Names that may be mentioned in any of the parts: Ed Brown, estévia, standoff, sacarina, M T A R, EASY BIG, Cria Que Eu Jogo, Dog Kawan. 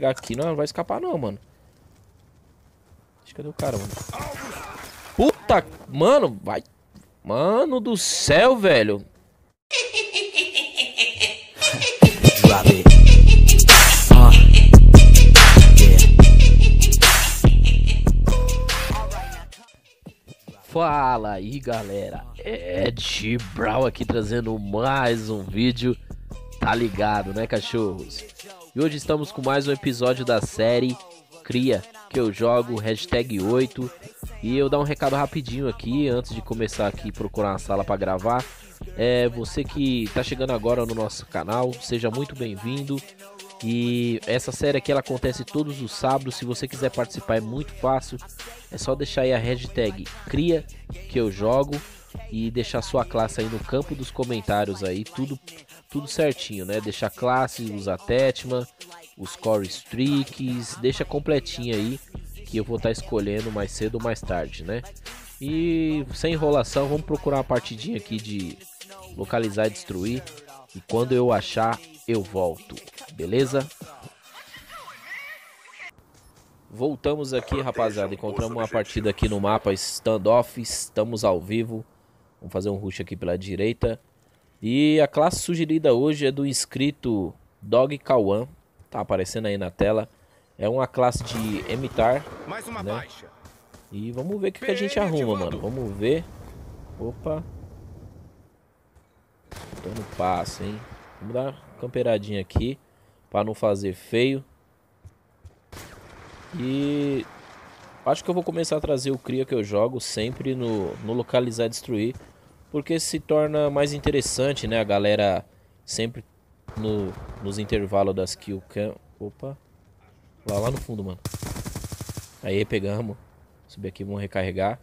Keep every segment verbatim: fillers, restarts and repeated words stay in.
Pegar aqui, não, não vai escapar não, mano. Cadê o cara, mano? Puta, mano, vai. Mano do céu, velho. Fala aí, galera, Ed Brown aqui trazendo mais um vídeo. Tá ligado, né, cachorros? E hoje estamos com mais um episódio da série Cria Que Eu Jogo, hashtag oito. E eu dar um recado rapidinho aqui, antes de começar aqui procurar uma sala para gravar. É, você que tá chegando agora no nosso canal, seja muito bem-vindo. E essa série aqui, ela acontece todos os sábados. Se você quiser participar é muito fácil. É só deixar aí a hashtag Cria Que Eu Jogo e deixar sua classe aí no campo dos comentários aí, tudo, tudo certinho, né? Deixar classe, usar tétman, os core streaks, deixa completinho aí que eu vou estar tá escolhendo mais cedo ou mais tarde, né? E sem enrolação, vamos procurar uma partidinha aqui de localizar e destruir. E quando eu achar, eu volto, beleza? Voltamos aqui, rapaziada. Encontramos uma partida aqui no mapa standoff. Estamos ao vivo. Vamos fazer um rush aqui pela direita. E a classe sugerida hoje é do inscrito Dog Kawan. Tá aparecendo aí na tela. É uma classe de M T A R, mais uma, né? Baixa. E vamos ver o que, que a gente arruma, mano. Vamos ver. Opa. Tô no passo, hein. Vamos dar uma camperadinha aqui pra não fazer feio. E acho que eu vou começar a trazer o Cria Que Eu Jogo sempre no, no localizar e destruir, porque se torna mais interessante, né? A galera sempre no, nos intervalos das kill cam. Opa. Lá, lá no fundo, mano. Aí, pegamos. Subir aqui, vamos recarregar.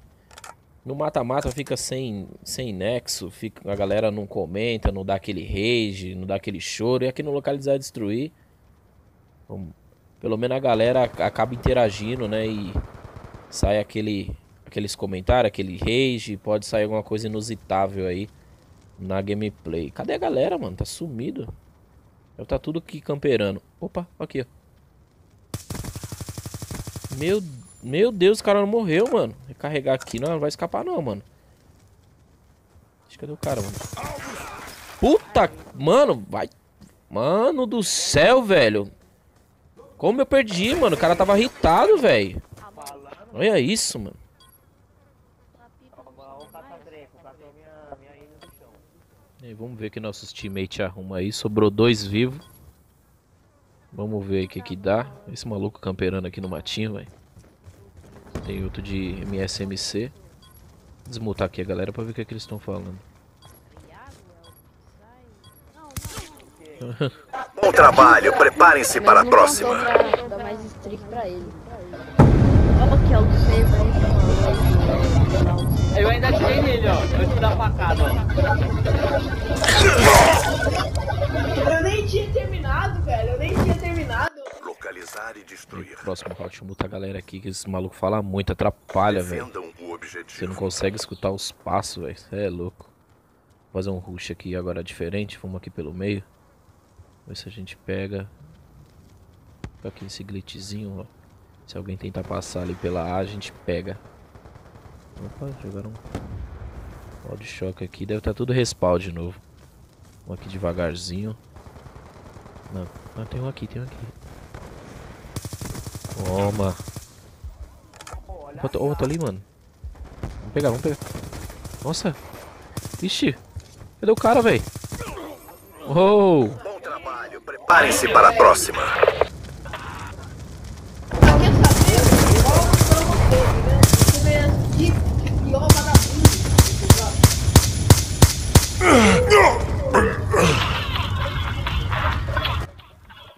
No mata-mata fica sem, sem nexo, fica, a galera não comenta, não dá aquele rage, não dá aquele choro. E aqui no localizar e destruir, vamos, pelo menos a galera acaba interagindo, né? E sai aquele, aqueles comentários, aquele rage, pode sair alguma coisa inusitável aí na gameplay. Cadê a galera, mano? Tá sumido. Tá tudo aqui camperando. Opa, aqui, ó. Meu, meu Deus, o cara não morreu, mano. Recarregar aqui, não, não vai escapar não, mano. Cadê o cara, mano? Puta, mano, vai. Mano do céu, velho. Como eu perdi, mano. O cara tava irritado, velho. Olha isso, mano. E aí, vamos ver que nossos teammates arrumam aí. Sobrou dois vivos. Vamos ver o que que dá. Esse maluco camperando aqui no matinho, velho. Tem outro de M S M C. Desmutar aqui a galera pra ver o que, é que eles estão falando. Bom trabalho, preparem-se para a próxima. Dá mais streak pra ele. Vamos aqui, ó, do meio pra ele. Eu ainda tirei nele, ó. Eu vou dar facada, ó. Eu nem tinha terminado, velho. Eu nem tinha terminado. Localizar e destruir. E próximo round, muta a galera aqui, que esse maluco fala muito, atrapalha, velho. Você não consegue escutar os passos, velho. Você é louco. Vou fazer um rush aqui agora diferente. Vamos aqui pelo meio. Ver se a gente pega. Fica aqui esse glitchzinho, ó. Se alguém tentar passar ali pela A, a gente pega. Opa, jogaram um pau de choque aqui. Deve estar tudo respawn de novo. Vamos aqui devagarzinho. Não, não, tem um aqui, tem um aqui. Toma. Opa, tô, oh, tô ali, mano. Vamos pegar, vamos pegar. Nossa. Ixi. Cadê o cara, velho? Oh. Preparem-se para a próxima.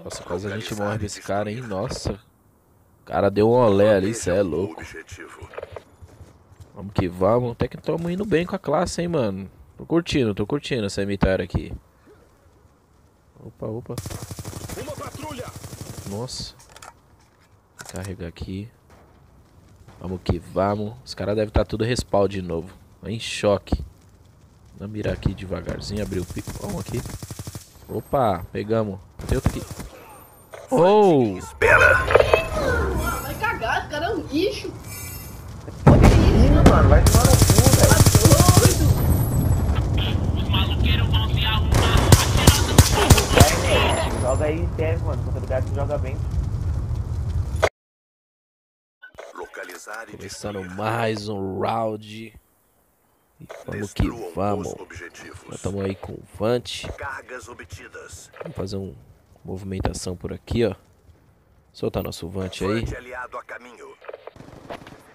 Nossa, quase a gente morre desse cara, hein? Nossa. O cara deu um olé ali, isso é louco. Vamos que vamos. Até que estamos indo bem com a classe, hein, mano. Tô curtindo, tô curtindo essa M T A R aqui. Opa, opa. Uma patrulha. Nossa. Vou carregar aqui. Vamos que vamos. Os caras devem estar tudo respawn de novo. Em choque. Vamos mirar aqui devagarzinho. Abrir o pico. Vamos aqui. Opa, pegamos. Tem outro aqui. Oh! Espera! Vai cagar, esse cara é um lixo! Olha isso, mano, mano, vai tomar no cu, velho! Tá doido! Os maluqueiros vão se arrumar, atirando no fogo! Joga aí em terra, mano, com autoridade que joga bem. Começando mais um round. E vamos que vamos. Nós estamos aí com o Vant. Vamos fazer uma movimentação por aqui, ó. Soltar nosso Vant aí.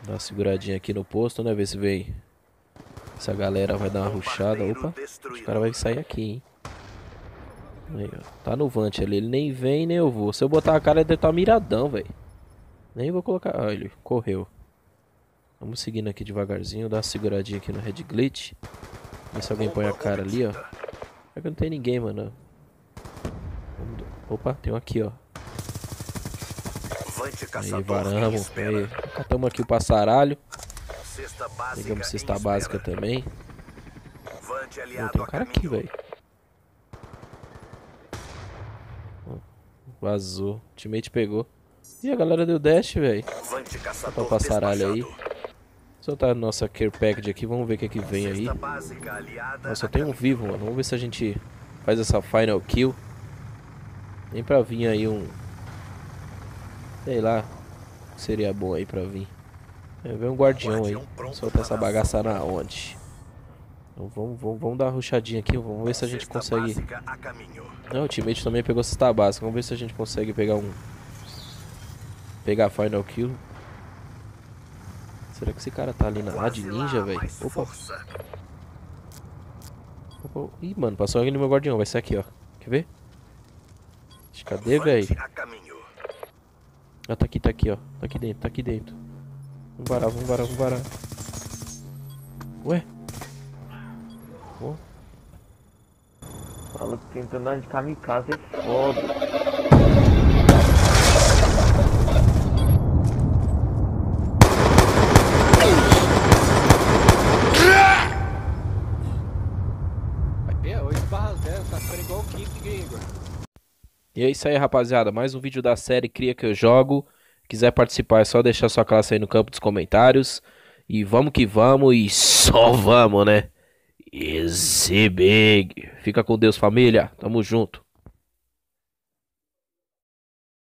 Dá uma seguradinha aqui no posto, né? Ver se vem. Essa galera vai dar uma rushada. Opa, os caras vão sair aqui, hein? Aí, ó. Tá no Vant ali. Ele nem vem, nem eu vou. Se eu botar a cara, ele deve estar miradão, velho. Nem vou colocar... Ah, ele correu. Vamos seguindo aqui devagarzinho. Dar uma seguradinha aqui no Red Glitch. Ver se alguém põe a cara ali, ó. É que não tem ninguém, mano. Vamos... Opa, tem um aqui, ó. Aí, varamos. Aí, catamos aqui o passaralho. Pegamos cesta básica também. Pô, tem um cara aqui, velho. Vazou. O teammate pegou. E a galera deu dash, velho. Soltar o passaralho aí. Soltar a nossa care package aqui. Vamos ver o que é que vem aí. Nossa, só tem um vivo, mano. Vamos ver se a gente faz essa final kill. Nem pra vir aí um... Sei lá. Seria bom aí pra vir. É, vem um guardião aí. Soltar essa bagaça na onde? Então, vamos, vamos, vamos dar uma rushadinha aqui. Vamos ver se a gente consegue... Não, o teammate também pegou cesta básica. Vamos ver se a gente consegue pegar um... Pegar a final kill. Será que esse cara tá ali na A de ninja, velho? Opa. Opa. Ih, mano, passou alguém no meu guardião. Vai ser aqui, ó. Quer ver? Cadê, velho? Ah, tá aqui, tá aqui, ó. Tá aqui dentro, tá aqui dentro. Vamos varar, vamos varar, vamos varar. Ué? Oh. Fala que tentando andar de kamikaze é foda. E é isso aí, rapaziada, mais um vídeo da série Cria Que Eu Jogo. Quiser participar é só deixar sua classe aí no campo dos comentários. E vamos que vamos e só vamos, né? Easy big. Fica com Deus, família, tamo junto.